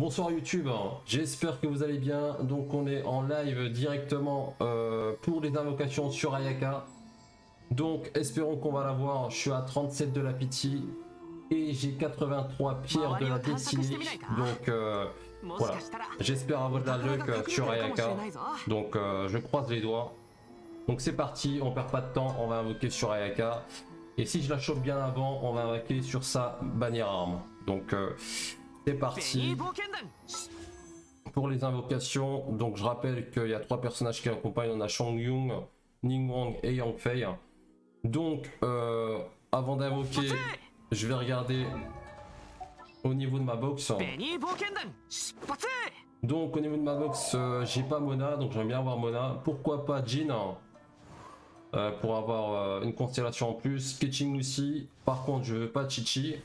Bonsoir YouTube, j'espère que vous allez bien. Donc on est en live directement pour les invocations sur Ayaka. Donc espérons qu'on va la voir. Je suis à 37 de la pitié et j'ai 83 pierres de la destinée. Donc voilà, j'espère avoir de la luck sur Ayaka. Donc je croise les doigts. Donc c'est parti, on perd pas de temps, on va invoquer sur Ayaka. Et si je la chope bien avant, on va invoquer sur sa bannière arme. Donc c'est parti pour les invocations. Donc je rappelle qu'il y a 3 personnages qui accompagnent. On a Chongyun, Ningguang et Yanfei. Donc avant d'invoquer, je vais regarder au niveau de ma box. Donc au niveau de ma box, j'ai pas Mona, donc j'aime bien avoir Mona. Pourquoi pas Jin pour avoir une constellation en plus. Keqing aussi. Par contre, je veux pas Qiqi.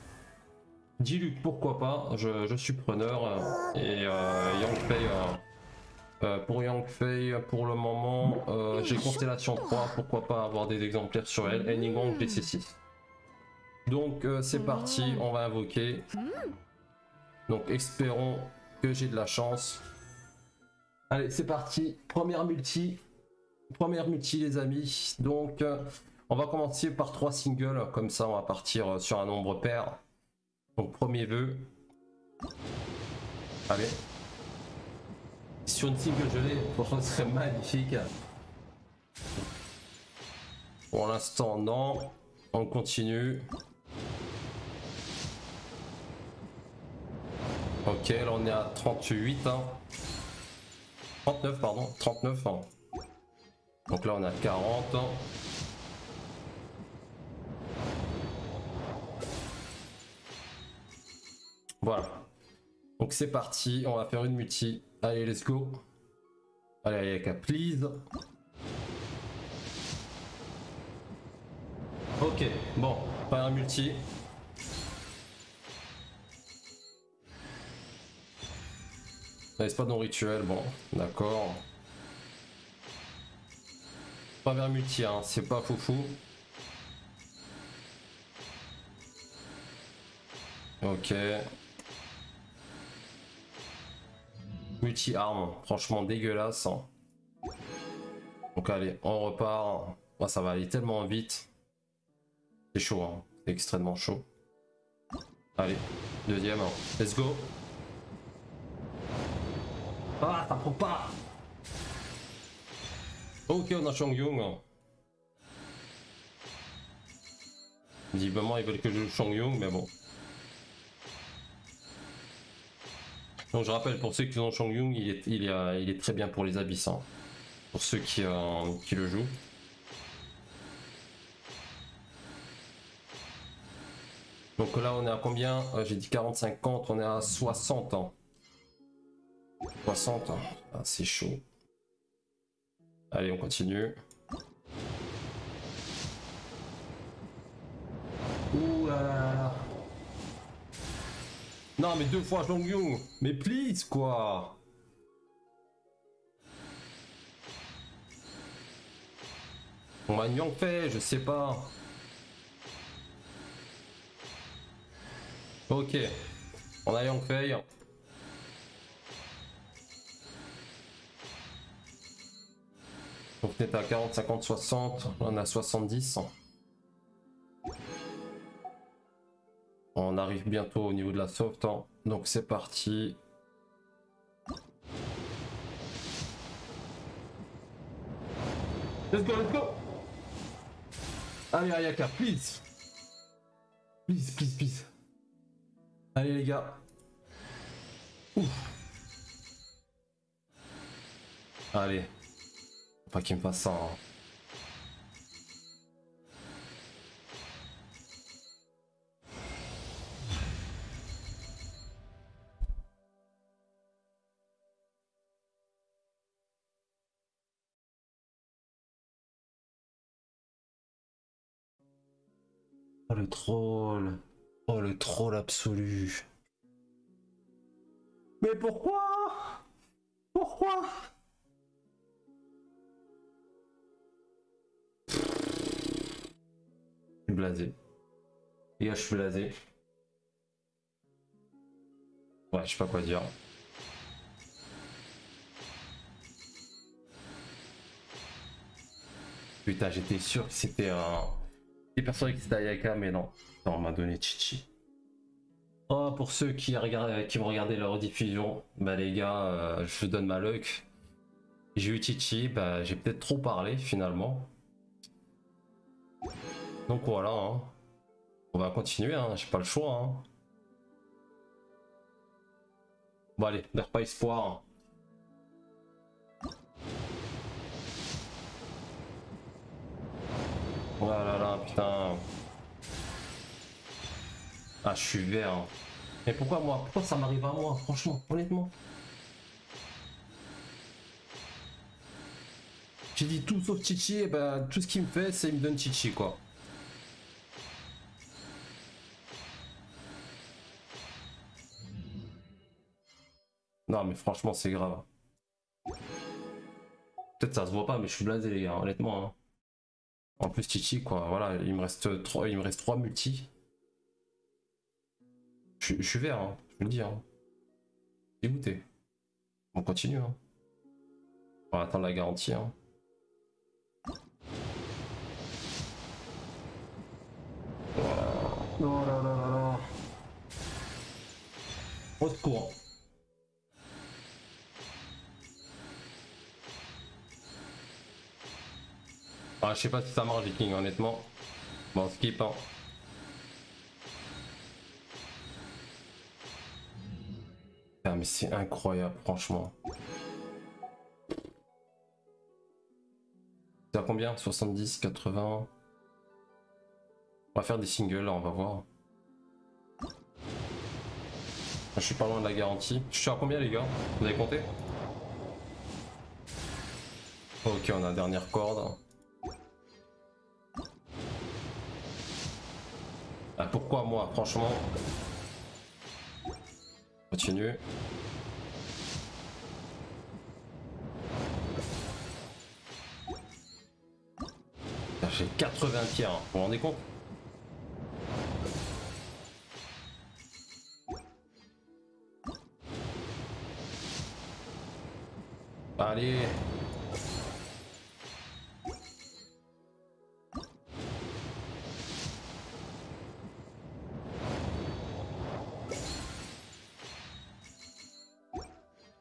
Diluc, pourquoi pas, je suis preneur. Et Yanfei, pour Yanfei, pour le moment, j'ai constellation 3. Pourquoi pas avoir des exemplaires sur elle. Et Ningguang, j'ai C6. Donc c'est parti, on va invoquer. Donc espérons que j'ai de la chance. Allez, c'est parti. Première multi les amis. Donc on va commencer par 3 singles, comme ça on va partir sur un nombre pair. Donc premier vœu. Allez. Sur une single gelée, ce serait magnifique. Pour l'instant non. On continue. Ok, là on est à 38. Hein. 39 pardon. 39. Hein. Donc là on est à 40. Hein. Voilà. Donc c'est parti. On va faire une multi. Allez, let's go. Allez, Ayaka, please. Ok, bon, pas un multi. N'est-ce pas dans rituel, bon, d'accord. Pas vers multi, hein, c'est pas foufou. Ok. Multi-arme, franchement dégueulasse. Donc allez, on repart. Oh, ça va aller tellement vite. C'est chaud, hein. C'est extrêmement chaud. Allez, deuxième, let's go. Ah, ça prend pas. Ok, on a Chongyun. Visiblement, ils veulent que je joue Chongyun, mais bon. Donc je rappelle, pour ceux qui ont Chongyun, il est très bien pour les abyssants. Pour ceux qui le jouent. Donc là on est à combien? J'ai dit 40-50, on est à 60 ans. 60 ans, ah, c'est chaud. Allez, on continue. Ouh là là là. Non mais 2 fois Chongyun, mais please quoi. On va Yanfei, je sais pas. Ok, on a Yanfei. Donc on est à 40, 50, 60. On a 70. On arrive bientôt au niveau de la soft. Hein. Donc c'est parti. Let's go, let's go. Allez Ayaka, please. Please, please, please. Allez les gars. Ouf. Allez. Faut pas qu'il me fasse ça. Hein. Oh le troll. Oh le troll absolu. Mais pourquoi? Pourquoi? Je suis blasé. Les gars, je suis blasé. Ouais, je sais pas quoi dire. Putain, j'étais sûr que c'était un... J'ai persuadé que c'était Ayaka, mais non. Non, on m'a donné Qiqi. Oh, pour ceux qui vont regarder la rediffusion, bah les gars, je donne ma luck. J'ai eu Qiqi, bah j'ai peut-être trop parlé finalement. Donc voilà, hein. On va continuer, hein. J'ai pas le choix. Hein. Bon allez, ne perds pas espoir. Hein. Oh là là, putain. Ah, je suis vert. Hein. Mais pourquoi moi? Pourquoi ça m'arrive à moi? Franchement, honnêtement. J'ai dit tout sauf Qiqi, et bah tout ce qu'il me fait, c'est il me donne Qiqi, quoi. Non, mais franchement, c'est grave. Peut-être ça se voit pas, mais je suis blasé, les gars, honnêtement. Hein. En plus, Qiqi, quoi, voilà, il me reste 3 multis. Je suis vert, hein, je vous le dis. Hein. Dégoûté. On continue. Hein. On va attendre la garantie. Hein. Oh là là là là. Au secours. Ah, je sais pas si ça marche, Keqing, honnêtement. Bon, skip. Hein. Mais c'est incroyable, franchement. C'est à combien? 70, 80. On va faire des singles, là, on va voir. Je suis pas loin de la garantie. Je suis à combien, les gars? Vous avez compté? Ok, on a la dernière corde. Ah, pourquoi moi, franchement? Continue. J'ai 80 pierres, hein. Vous vous rendez compte? Allez.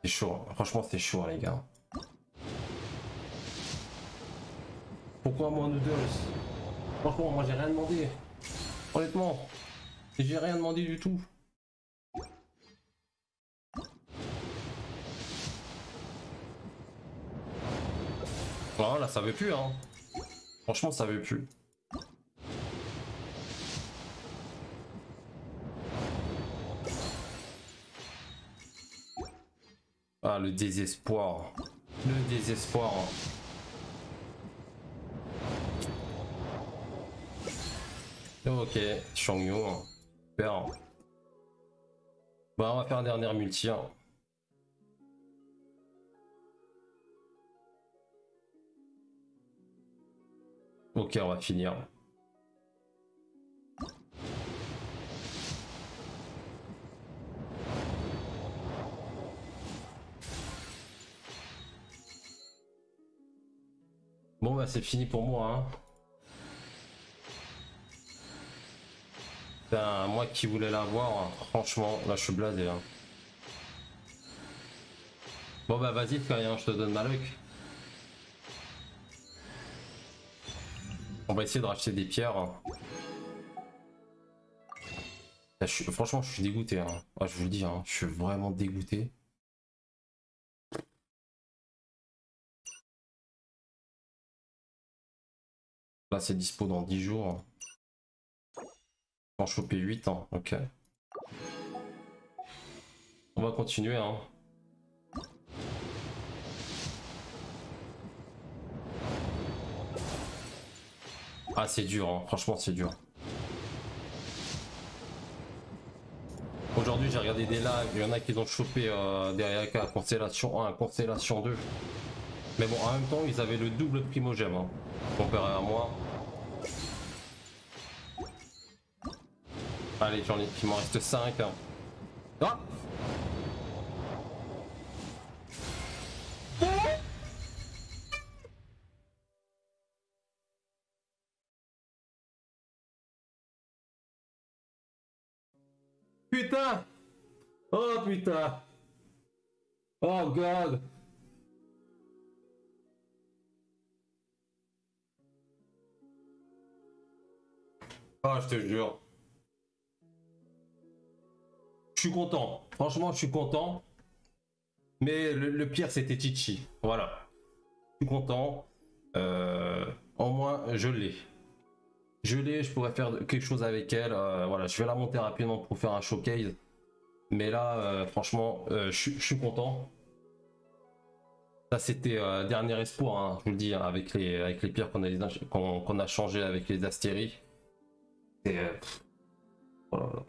C'est chaud, franchement c'est chaud les gars. Pourquoi moi nous deux? Franchement moi j'ai rien demandé. Honnêtement, j'ai rien demandé du tout. Oh là ça veut plus hein. Franchement ça veut plus. Ah, le désespoir. Le désespoir. Ok, Chongyun. Super. Bon, on va faire un dernier multi. Hein. Ok, on va finir. Bon bah c'est fini pour moi hein. Putain, moi qui voulais l'avoir, hein. Franchement là je suis blasé hein. Bon bah vas-y Florian, je te donne ma luck. On va essayer de racheter des pierres hein. Là, franchement je suis dégoûté hein. Ah, je vous le dis hein, je suis vraiment dégoûté. Là c'est dispo dans 10 jours. En choper 8 ans, hein. Ok. On va continuer hein. Ah c'est dur hein. Franchement c'est dur. Aujourd'hui j'ai regardé des lives, il y en a qui ont chopé derrière la constellation 1, constellation 2. Mais bon en même temps ils avaient le double primogème hein. Comparé à moi. Allez j'en ai, il m'en reste 5 hein. Ah Putain! Oh putain! Oh god! Ah, je te jure. Je suis content. Franchement, je suis content. Mais le pire, c'était Qiqi. Voilà. Je suis content. Au moins, je l'ai. Je l'ai, je pourrais faire quelque chose avec elle. Voilà, je vais la monter rapidement pour faire un showcase. Mais là, franchement, je suis content. Ça, c'était dernier espoir, hein, je vous le dis, hein, avec les pierres qu'on a changé avec les astéries. Et voilà, voilà.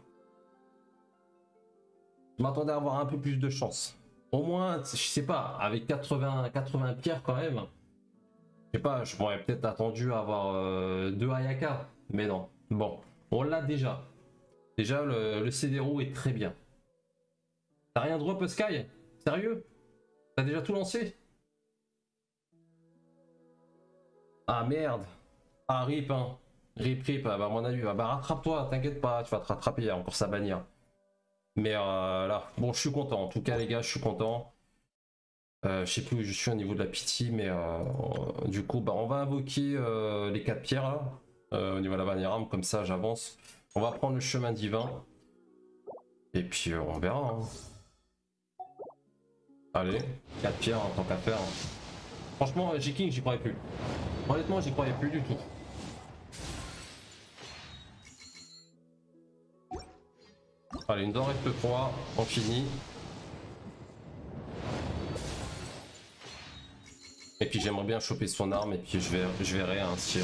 Je m'attendais à avoir un peu plus de chance. Au moins, je sais pas, avec 80 pierres quand même. Je sais pas, je m'aurais peut-être attendu à avoir 2 Ayaka, mais non. Bon, on l'a déjà. Déjà, le CD-ROU est très bien. T'as rien drop Sky? Sérieux? T'as déjà tout lancé? Ah merde. Ah rip, hein. Rip, bah, à mon avis, bah, rattrape-toi, t'inquiète pas, tu vas te rattraper, encore sa bannière. Mais là, bon, je suis content, en tout cas, les gars, je suis content. Je sais plus où je suis au niveau de la pitié, mais du coup, bah, on va invoquer les 4 pierres, là, au niveau de la bannière arme, comme ça, j'avance. On va prendre le chemin divin, et puis on verra. Hein. Allez, 4 pierres, en tant qu'à faire. Hein. Franchement, Keqing, j'y croyais plus. Honnêtement, j'y croyais plus du tout. Allez, une denrée de poids, on finit. Et puis j'aimerais bien choper son arme et puis je verrai hein, si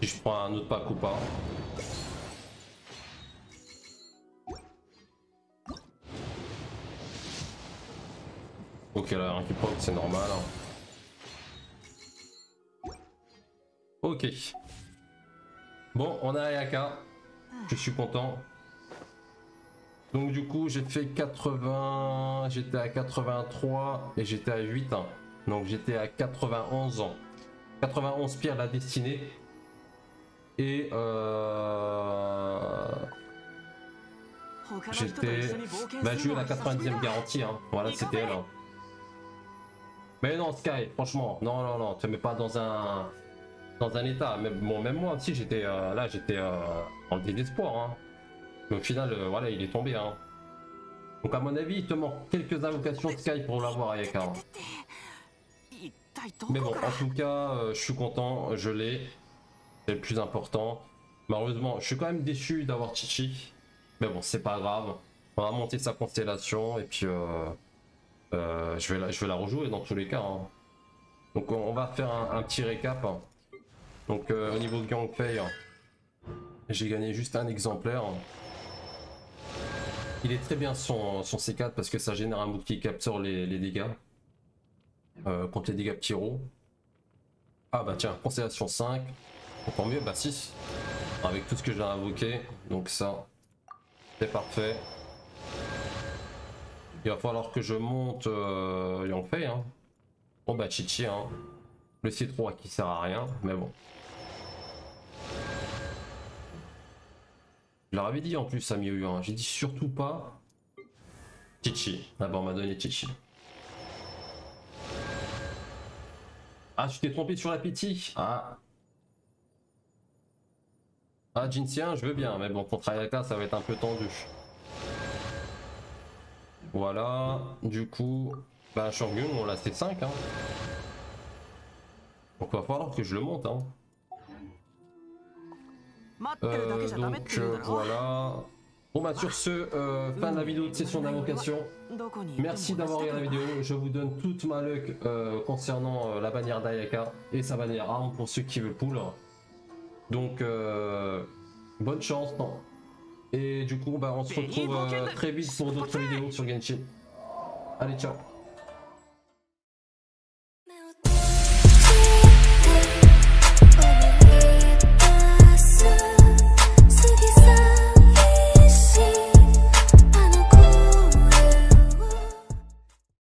je prends un autre pack ou pas. Ok, là, un qui pop, c'est normal. Hein. Ok. Bon, on a Ayaka. Je suis content. Donc du coup j'ai fait 80, j'étais à 83 et j'étais à 8, hein. Donc j'étais à 91 ans. 91 pierres la destinée. Et j'étais, bah j'ai eu la 90e garantie, hein. Voilà, c'était elle. Hein. Mais non Sky, franchement, non, tu te mets pas dans un état. Même, bon, même moi aussi j'étais, là j'étais en désespoir, hein. Mais au final, voilà, il est tombé. Hein. Donc à mon avis, il te manque quelques invocations Sky pour l'avoir Ayaka. Hein. Mais bon, en tout cas, je suis content, je l'ai. C'est le plus important. Malheureusement, je suis quand même déçu d'avoir Qiqi. Mais bon, c'est pas grave. On va monter sa constellation et puis je vais la rejouer dans tous les cas. Hein. Donc on va faire un petit récap. Hein. Donc au niveau de Yanfei, hein, j'ai gagné juste un exemplaire. Hein. Il est très bien son C4 parce que ça génère un bouclier qui capture les dégâts. Contre les dégâts pyro. Ah bah tiens, constellation 5. Encore mieux, bah 6. Avec tout ce que j'ai invoqué. Donc ça, c'est parfait. Il va falloir que je monte Yanfei. Hein. Bon bah Qiqi. Hein. Le C3 qui sert à rien, mais bon. Je leur avais dit en plus à Miyu, hein. J'ai dit surtout pas Qiqi. D'abord, on m'a donné Qiqi. Ah, tu t'es trompé sur l'appétit. Ah, Jinxien, je veux bien, mais bon, contre Ayaka, ça va être un peu tendu. Voilà, du coup, bah, Chongyun, on l'a C5. Hein. Donc, va falloir que je le monte. Hein. Donc voilà. Bon bah sur ce, fin de la vidéo de session d'invocation. Merci d'avoir regardé la vidéo. Je vous donne toute ma luck concernant la bannière d'Ayaka et sa bannière arme pour ceux qui veulent pull. Donc bonne chance. Non. Et du coup bah, on se retrouve très vite pour d'autres vidéos sur Genshin. Allez, ciao.